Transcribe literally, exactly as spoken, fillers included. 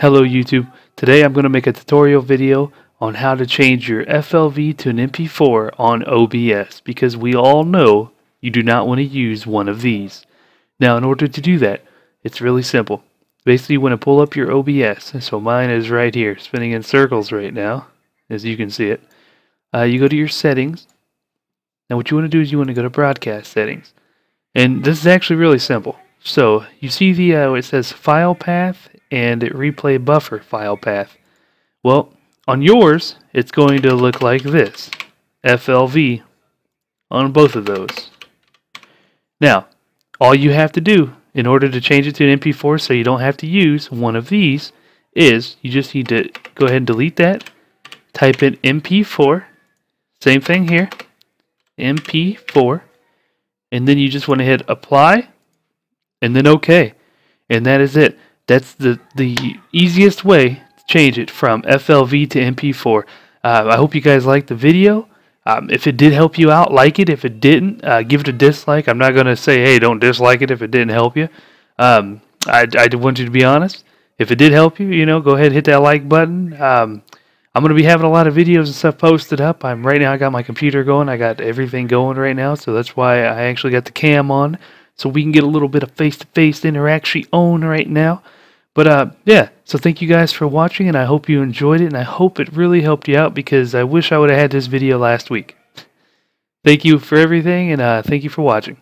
Hello YouTube, today I'm going to make a tutorial video on how to change your F L V to an M P four on O B S, because we all know you do not want to use one of these. Now in order to do that, it's really simple. Basically you want to pull up your O B S, so mine is right here, spinning in circles right now, as you can see it. Uh, you go to your settings. Now what you want to do is you want to go to broadcast settings. And this is actually really simple. So you see the uh, it says file path and replay buffer file path. Well, on yours it's going to look like this, F L V, on both of those. Now all you have to do in order to change it to an M P four so you don't have to use one of these is you just need to go ahead and delete that, type in M P four, same thing here, M P four, and then you just want to hit apply and then OK, and that is it. That's the, the easiest way to change it from F L V to M P four. Uh, I hope you guys liked the video. Um, if it did help you out, like it. If it didn't, uh, give it a dislike. I'm not going to say, hey, don't dislike it if it didn't help you. Um, I, I want you to be honest. If it did help you, you know, go ahead and hit that like button. Um, I'm going to be having a lot of videos and stuff posted up. I'm right now I got my computer going. I got everything going right now, so that's why I actually got the cam on, so we can get a little bit of face-to-face interaction on right now. But uh, yeah, so thank you guys for watching, and I hope you enjoyed it, and I hope it really helped you out, because I wish I would have had this video last week. Thank you for everything, and uh, thank you for watching.